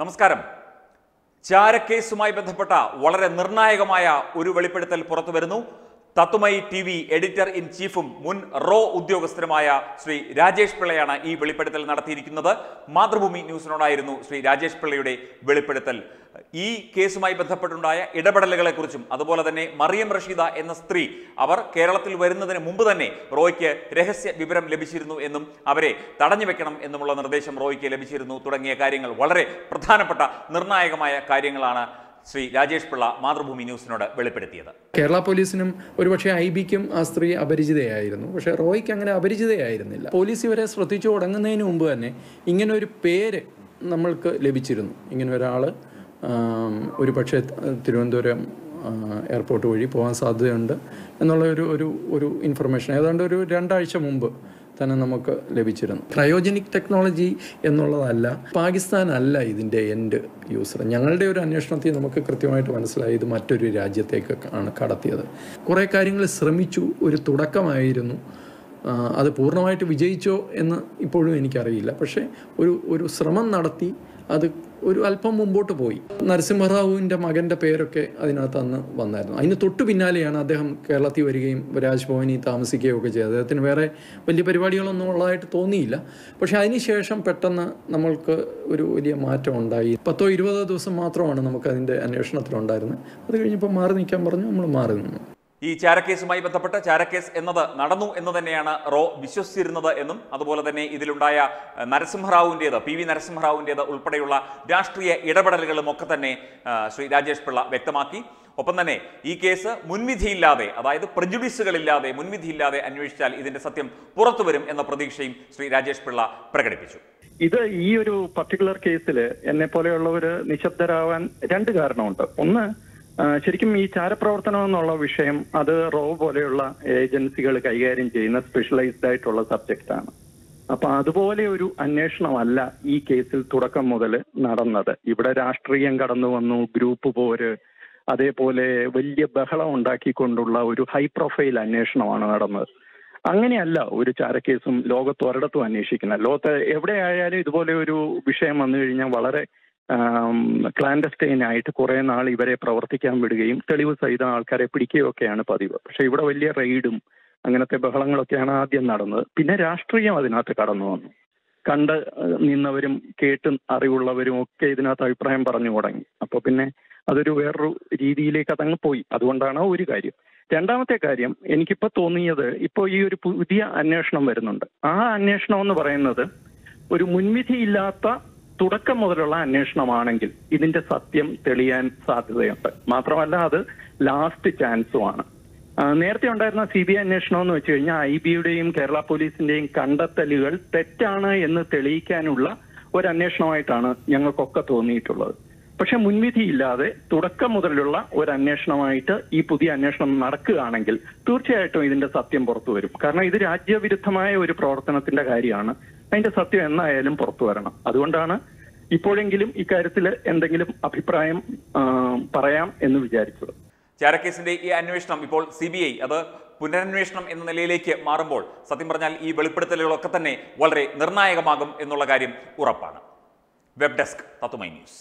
നമസ്കാരം. ചാരക്കേസുമായി ബന്ധപ്പെട്ട വളരെ നിർണായകമായ ഒരു വെളിപ്പെടുത്തൽ പുറത്തു വരുന്നു. തത്വമയി ടിവി എഡിറ്റർ ഇൻ ചീഫും മുൻ റോ ഉദ്യോഗസ്ഥനുമായ ശ്രീ രാജേഷ് പിള്ളയാണ് ഈ വെളിപ്പെടുത്തൽ നടത്തിയിരിക്കുന്നത്. മാതൃഭൂമി ന്യൂസിനോടായിരുന്നു ശ്രീ രാജേഷ് പിള്ളയുടെ വെളിപ്പെടുത്തൽ. ഈ കേസുമായി ബന്ധപ്പെട്ടുണ്ടായ ഇടപെടലുകളെക്കുറിച്ചും അതുപോലെ തന്നെ മറിയം റഷീദ എന്ന സ്ത്രീ അവർ കേരളത്തിൽ വരുന്നതിന് മുമ്പ് തന്നെ റോയ്ക്ക് രഹസ്യ വിവരം ലഭിച്ചിരുന്നു എന്നും അവരെ തടഞ്ഞു വെക്കണം എന്നുമുള്ള നിർദ്ദേശം റോയ്ക്ക് ലഭിച്ചിരുന്നു തുടങ്ങിയ കാര്യങ്ങൾ, വളരെ പ്രധാനപ്പെട്ട നിർണായകമായ കാര്യങ്ങളാണ് ശ്രീ രാജേഷ് പിള്ള മാതൃഭൂമി ന്യൂസിനോട് വെളിപ്പെടുത്തിയത്. കേരള പോലീസിനും ഒരുപക്ഷെ ഐബിക്കും ആ സ്ത്രീ അപരിചിതയായിരുന്നു, പക്ഷേ റോയ്ക്ക് അങ്ങനെ അപരിചിതയായിരുന്നില്ല. പോലീസ് ഇവരെ ശ്രദ്ധിച്ചു തുടങ്ങുന്നതിന് മുമ്പ് തന്നെ ഇങ്ങനെ ഒരു പേര് നമ്മൾക്ക് ലഭിച്ചിരുന്നു. ഇങ്ങനെ ഒരാൾ ഒരു പക്ഷേ തിരുവനന്തപുരം എയർപോർട്ട് വഴി പോകാൻ സാധ്യതയുണ്ട് എന്നുള്ള ഒരു ഇൻഫർമേഷൻ ഏതാണ്ട് ഒരു 2 ആഴ്ച മുമ്പ് തന്നെ നമുക്ക് ലഭിച്ചിരുന്നു. ക്രയോജനിക് ടെക്നോളജി എന്നുള്ളതല്ല, പാകിസ്ഥാനല്ല ഇതിൻ്റെ എൻഡ് യൂസർ. ഞങ്ങളുടെ ഒരു അന്വേഷണത്തിൽ നമുക്ക് കൃത്യമായിട്ട് മനസ്സിലായി ഇത് മറ്റൊരു രാജ്യത്തേക്ക് ആണ് കടത്തിയത്. കുറേ കാര്യങ്ങൾ ശ്രമിച്ചു, ഒരു തുടക്കമായിരുന്നു. അത് പൂർണ്ണമായിട്ട് വിജയിച്ചോ എന്ന് ഇപ്പോഴും എനിക്കറിയില്ല, പക്ഷേ ഒരു ശ്രമം നടത്തി അത് ഒരു അല്പം മുമ്പോട്ട് പോയി. നരസിംഹറാവുവിൻ്റെ മകൻ്റെ പേരൊക്കെ അതിനകത്ത് അന്ന് വന്നായിരുന്നു. അതിന് തൊട്ടു പിന്നാലെയാണ് അദ്ദേഹം കേരളത്തിൽ വരികയും രാജ്ഭവനിൽ താമസിക്കുകയും ഒക്കെ ചെയ്തത്. അദ്ദേഹത്തിന് വേറെ വലിയ പരിപാടികളൊന്നും ഉള്ളതായിട്ട് തോന്നിയില്ല. പക്ഷേ അതിനുശേഷം പെട്ടെന്ന് നമ്മൾക്ക് ഒരു വലിയ മാറ്റം ഉണ്ടായി. 10-20 ദിവസം മാത്രമാണ് നമുക്ക് അതിൻ്റെ അന്വേഷണത്തിലുണ്ടായിരുന്നത്. അത് കഴിഞ്ഞപ്പോൾ മാറി നിൽക്കാൻ പറഞ്ഞു, നമ്മൾ മാറി നിന്നു. ഈ ചാരക്കേസുമായി ബന്ധപ്പെട്ട ചാരക്കേസ് എന്നത് നടന്നു എന്ന് തന്നെയാണ് റോ വിശ്വസിച്ചിരുന്നത് എന്നും അതുപോലെ തന്നെ ഇതിലുണ്ടായ പി.വി. നരസിംഹറാവുവിൻ്റേത് ഉൾപ്പെടെയുള്ള രാഷ്ട്രീയ ഇടപെടലുകളും ഒക്കെ തന്നെ ശ്രീ രാജേഷ് പിള്ള വ്യക്തമാക്കി. ഒപ്പം തന്നെ ഈ കേസ് മുൻവിധിയില്ലാതെ, അതായത് പ്രജുഡീസുകളില്ലാതെ മുൻവിധിയില്ലാതെ അന്വേഷിച്ചാൽ ഇതിന്റെ സത്യം പുറത്തു വരും എന്ന പ്രതീക്ഷയും ശ്രീ രാജേഷ് പിള്ള പ്രകടിപ്പിച്ചു. ഇത് ഈ ഒരു പർട്ടിക്കുലർ കേസിൽ എന്നെ പോലെയുള്ളവർ നിശബ്ദരാവാൻ 2 കാരണമുണ്ട്. ഒന്ന്, ശരിക്കും ഈ ചാരപ്രവർത്തനം എന്നുള്ള വിഷയം അത് റോ പോലെയുള്ള ഏജൻസികൾ കൈകാര്യം ചെയ്യുന്ന സ്പെഷ്യലൈസ്ഡ് ആയിട്ടുള്ള സബ്ജക്റ്റാണ്. അപ്പൊ അതുപോലെ ഒരു അന്വേഷണമല്ല ഈ കേസിൽ തുടക്കം മുതൽ നടന്നത്. ഇവിടെ രാഷ്ട്രീയം കടന്നു വന്നു, ഗ്രൂപ്പ് പോര്, അതേപോലെ വലിയ ബഹളം ഉണ്ടാക്കിക്കൊണ്ടുള്ള ഒരു ഹൈ പ്രൊഫൈൽ അന്വേഷണമാണ് നടന്നത്. അങ്ങനെയല്ല ഒരു ചാരക്കേസും ലോകത്ത് ഒരിടത്തും അന്വേഷിക്കുന്നത്. ലോകത്ത് എവിടെയായാലും ഇതുപോലെ ഒരു വിഷയം വന്നു കഴിഞ്ഞാൽ വളരെ ക്ലാൻഡസ്റ്റൈനായിട്ട് കുറേ നാൾ ഇവരെ പ്രവർത്തിക്കാൻ വിടുകയും തെളിവ് സഹിതം ആൾക്കാരെ പിടിക്കുകയൊക്കെയാണ് പതിവ്. പക്ഷെ ഇവിടെ വലിയ റെയ്ഡും അങ്ങനത്തെ ബഹളങ്ങളൊക്കെയാണ് ആദ്യം നടന്നത്. പിന്നെ രാഷ്ട്രീയം അതിനകത്ത് കടന്നു വന്നു. കണ്ട് നിന്നവരും കേട്ട് അറിവുള്ളവരും ഒക്കെ ഇതിനകത്ത് അഭിപ്രായം പറഞ്ഞു തുടങ്ങി. അപ്പോൾ പിന്നെ അതൊരു വേറൊരു രീതിയിലേക്ക് അതങ്ങ് പോയി. അതുകൊണ്ടാണ് ഒരു കാര്യം. രണ്ടാമത്തെ കാര്യം എനിക്കിപ്പോൾ തോന്നിയത്, ഇപ്പോൾ ഈ ഒരു പുതിയ അന്വേഷണം വരുന്നുണ്ട്. ആ അന്വേഷണം എന്ന് പറയുന്നത് ഒരു മുൻവിധിയില്ലാത്ത തുടക്കം മുതലുള്ള അന്വേഷണമാണെങ്കിൽ ഇതിന്റെ സത്യം തെളിയാൻ സാധ്യതയുണ്ട്. മാത്രമല്ല അത് ലാസ്റ്റ് ചാൻസുമാണ്. നേരത്തെ ഉണ്ടായിരുന്ന CBI അന്വേഷണം എന്ന് വെച്ച് കഴിഞ്ഞാൽ IBയുടെയും കേരള പോലീസിന്റെയും കണ്ടെത്തലുകൾ തെറ്റാണ് എന്ന് തെളിയിക്കാനുള്ള ഒരു അന്വേഷണമായിട്ടാണ് ഞങ്ങൾക്കൊക്കെ തോന്നിയിട്ടുള്ളത്. പക്ഷെ മുൻവിധിയില്ലാതെ തുടക്കം മുതലുള്ള ഒരു അന്വേഷണമായിട്ട് ഈ പുതിയ അന്വേഷണം നടക്കുകയാണെങ്കിൽ തീർച്ചയായിട്ടും ഇതിന്റെ സത്യം പുറത്തു വരും. കാരണം ഇത് രാജ്യവിരുദ്ധമായ ഒരു പ്രവർത്തനത്തിന്റെ കാര്യമാണ്. അതിന്റെ സത്യം എന്നായാലും പുറത്തു വരണം. അതുകൊണ്ടാണ് ഇപ്പോഴെങ്കിലും ഇക്കാര്യത്തിൽ എന്തെങ്കിലും അഭിപ്രായം പറയാം എന്ന് വിചാരിച്ചത്. ചാരക്കേസിന്റെ ഈ അന്വേഷണം ഇപ്പോൾ CBI അത് പുനരന്വേഷണം എന്ന നിലയിലേക്ക് മാറുമ്പോൾ സത്യം പറഞ്ഞാൽ ഈ വെളിപ്പെടുത്തലുകളൊക്കെ തന്നെ വളരെ നിർണായകമാകും എന്നുള്ള കാര്യം ഉറപ്പാണ്. Web desk Tatwamayi news.